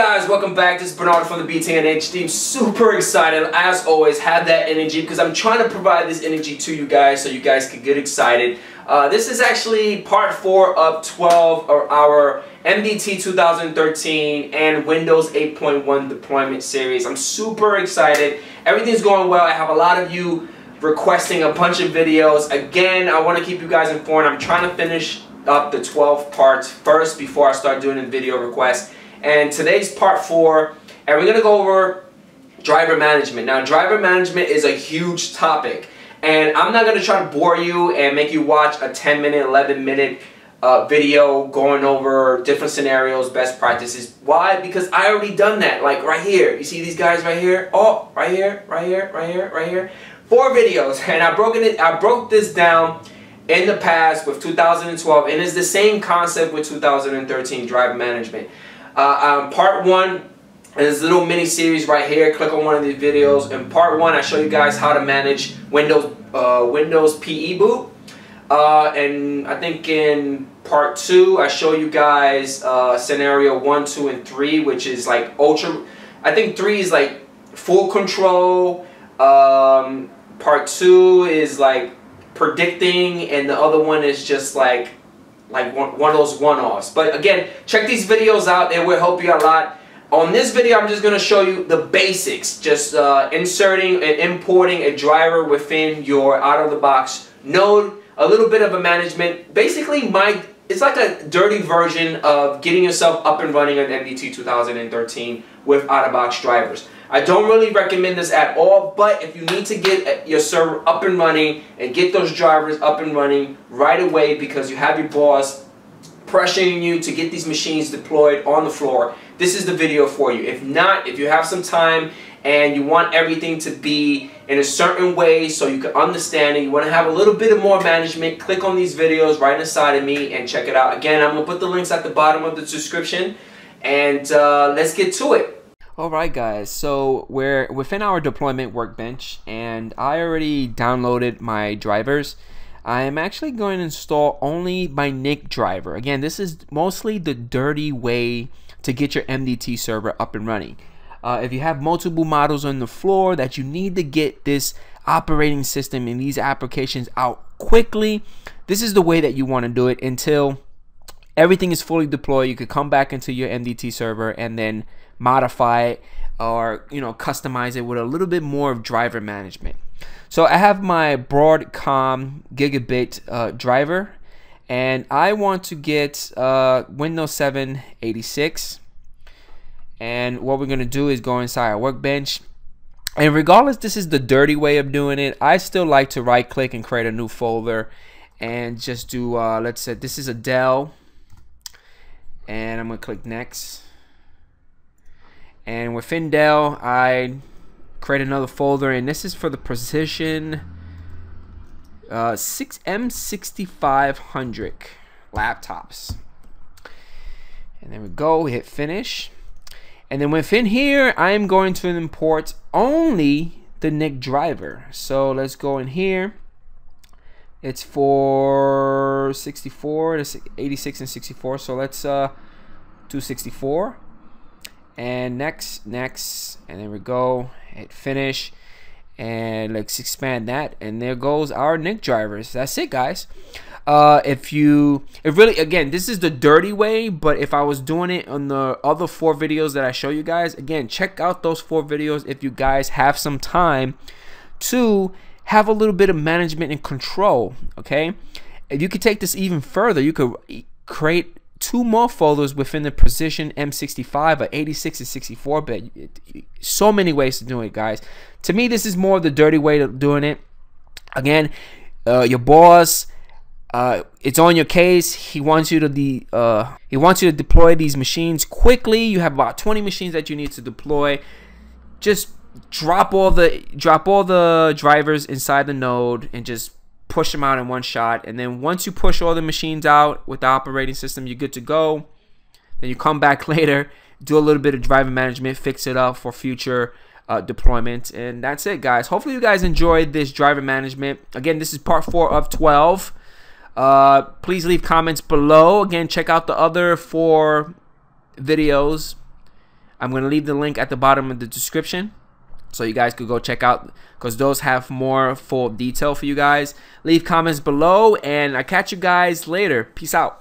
guys, welcome back. This is Bernard from the BTNH team. Super excited, as always. Have that energy because I'm trying to provide this energy to you guys so you guys can get excited. This is actually part 4 of 12 of our MDT 2013 and Windows 8.1 deployment series. I'm super excited. Everything's going well. I have a lot of you requesting a bunch of videos. Again, I want to keep you guys informed. I'm trying to finish up the 12 parts first before I start doing the video requests. And today's part 4, and we're going to go over driver management. Now, driver management is a huge topic, and I'm not going to try to bore you and make you watch a 10-minute, 11-minute video going over different scenarios, best practices. Why? Because I already done that. Like right here, you see these guys right here? Oh, right here, right here, right here, right here. 4 videos, and I broke this down in the past with 2012, and it's the same concept with 2013 driver management. Part 1 is a little mini series right here. Click on one of these videos. In part 1, I show you guys how to manage Windows PE boot. And I think in part 2, I show you guys scenario 1, 2, and 3, which is like ultra. I think 3 is like full control. Part 2 is like predicting, and the other one is just like one of those one-offs. But again, check these videos out. They will help you a lot. On this video, I'm just going to show you the basics, just inserting and importing a driver within your out-of-the-box node, a little bit of a management. Basically, it's like a dirty version of getting yourself up and running on MDT 2013 with out-of-box drivers. I don't really recommend this at all, but if you need to get your server up and running and get those drivers up and running right away because you have your boss pressuring you to get these machines deployed on the floor, this is the video for you. If not, if you have some time and you want everything to be in a certain way so you can understand it, you want to have a little bit of more management, click on these videos right inside of me and check it out. Again, I'm going to put the links at the bottom of the description, and let's get to it. Alright guys, so we're within our deployment workbench, and I already downloaded my drivers. I am actually going to install only my NIC driver. Again, this is mostly the dirty way to get your MDT server up and running. If you have multiple models on the floor that you need to get this operating system and these applications out quickly, this is the way that you want to do it until everything is fully deployed. You could come back into your MDT server and then modify it, or you know, customize it with a little bit more of driver management. So I have my Broadcom Gigabit driver, and I want to get Windows 7 86. And what we're gonna do is go inside our workbench. And regardless, this is the dirty way of doing it. I still like to right-click and create a new folder, and just do. Let's say this is a Dell, and I'm gonna click next. And within Dell, I create another folder, and this is for the Precision 6M 6500 laptops. And there we go, we hit finish. And then within here, I am going to import only the NIC driver. So let's go in here. It's for 64, 86 and 64. So let's do 64. And next, and there we go, hit finish, and let's expand that, and there goes our NIC drivers. That's it, guys. If really, again, this is the dirty way, but if I was doing it on the other 4 videos that I show you guys, again, check out those 4 videos if you guys have some time to have a little bit of management and control, okay? And you could take this even further. You could create 2 more folders within the Precision M65 or 86 and 64 bit. So many ways to do it, guys. To me, this is more of the dirty way of doing it. Again, your boss, it's on your case. He wants you to deploy these machines quickly. You have about 20 machines that you need to deploy. Just drop all the drivers inside the node and just push them out in one shot, and then once you push all the machines out with the operating system, you're good to go. Then you come back later, do a little bit of driver management, fix it up for future deployment, and that's it, guys. Hopefully you guys enjoyed this driver management. Again, this is part 4 of 12. Please leave comments below. Again, check out the other 4 videos. I'm going to leave the link at the bottom of the description, so you guys could go check out, because those have more full detail for you guys. Leave comments below, and I'll catch you guys later. Peace out.